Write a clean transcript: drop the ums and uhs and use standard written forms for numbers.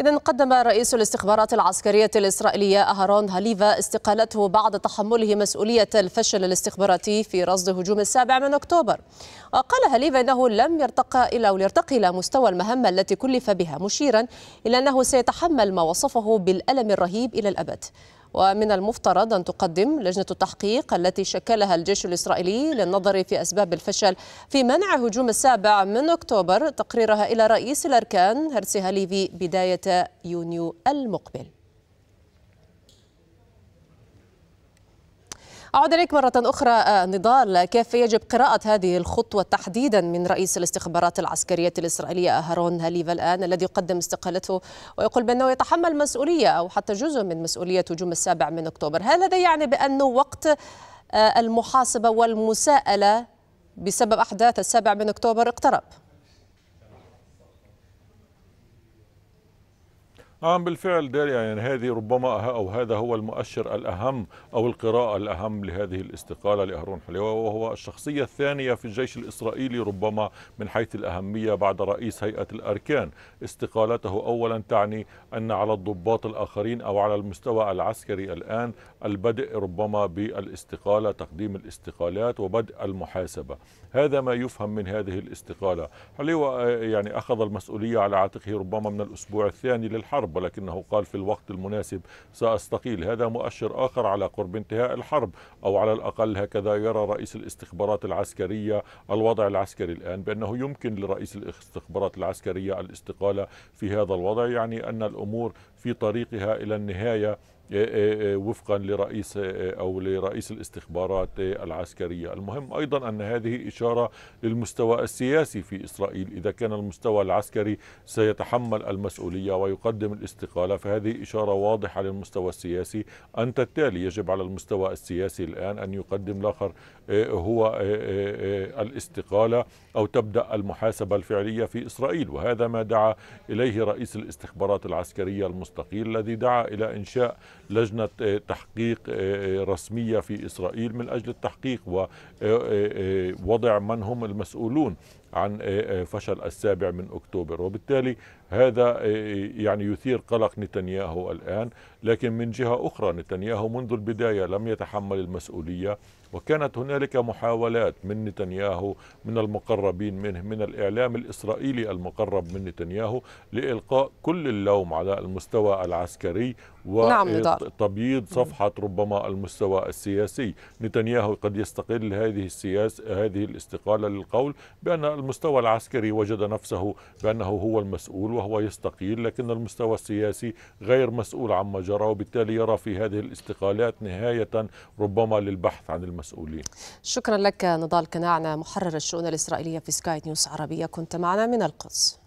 إذن قدم رئيس الاستخبارات العسكرية الإسرائيلية أهارون هاليفا استقالته بعد تحمله مسؤولية الفشل الاستخباراتي في رصد هجوم السابع من أكتوبر. وقال هاليفا إنه لم يرتقي إلى مستوى المهمة التي كلف بها، مشيرا إلى أنه سيتحمل ما وصفه بالألم الرهيب إلى الأبد. ومن المفترض أن تقدم لجنة التحقيق التي شكلها الجيش الإسرائيلي للنظر في أسباب الفشل في منع هجوم السابع من أكتوبر تقريرها إلى رئيس الأركان هيرتسي هاليفي بداية يونيو المقبل. أعود إليك مرة أخرى نضال، كيف يجب قراءة هذه الخطوة تحديدا من رئيس الاستخبارات العسكرية الإسرائيلية أهارون هاليفا الآن الذي يقدم استقالته ويقول بأنه يتحمل مسؤولية أو حتى جزء من مسؤولية هجوم السابع من أكتوبر؟ هل هذا يعني بأنه وقت المحاسبة والمساءلة بسبب أحداث السابع من أكتوبر اقترب؟ نعم بالفعل داليا، يعني هذه ربما أو هذا هو المؤشر الأهم أو القراءة الأهم لهذه الاستقالة لأهارون هاليفا، وهو الشخصية الثانية في الجيش الإسرائيلي ربما من حيث الأهمية بعد رئيس هيئة الأركان. استقالته أولا تعني أن على الضباط الآخرين أو على المستوى العسكري الآن البدء ربما بالاستقالة، تقديم الاستقالات وبدء المحاسبة. هذا ما يفهم من هذه الاستقالة. هاليفا يعني أخذ المسؤولية على عاتقه ربما من الأسبوع الثاني للحرب، ولكنه قال في الوقت المناسب سأستقيل. هذا مؤشر آخر على قرب انتهاء الحرب، أو على الأقل هكذا يرى رئيس الاستخبارات العسكرية الوضع العسكري الآن، بأنه يمكن لرئيس الاستخبارات العسكرية الاستقالة في هذا الوضع، يعني أن الأمور في طريقها إلى النهاية وفقا لرئيس الاستخبارات العسكرية. المهم أيضا أن هذه إشارة للمستوى السياسي في إسرائيل. إذا كان المستوى العسكري سيتحمل المسؤولية ويقدم الاستقالة، فهذه إشارة واضحة للمستوى السياسي. أنت التالي يجب على المستوى السياسي الآن أن يقدم الآخر هو الاستقالة أو تبدأ المحاسبة الفعلية في إسرائيل، وهذا ما دعا إليه رئيس الاستخبارات العسكرية المستقيل، الذي دعا إلى إنشاء لجنة تحقيق رسمية في إسرائيل من أجل التحقيق ووضع من هم المسؤولون عن فشل السابع من أكتوبر. وبالتالي هذا يعني يثير قلق نتنياهو الآن. لكن من جهة أخرى نتنياهو منذ البداية لم يتحمل المسؤولية، وكانت هنالك محاولات من نتنياهو، من المقربين منه، من الإعلام الإسرائيلي المقرب من نتنياهو، لإلقاء كل اللوم على المستوى العسكري وتبييض صفحة ربما المستوى السياسي. نتنياهو قد يستقل هذه الاستقالة للقول بأن المستوى العسكري وجد نفسه بأنه هو المسؤول وهو يستقيل، لكن المستوى السياسي غير مسؤول عما جرى، وبالتالي يرى في هذه الاستقالات نهاية ربما للبحث عن المسؤولين. شكرا لك نضال كنعنا، محرر الشؤون الإسرائيلية في سكاي نيوز عربية، كنت معنا من القدس.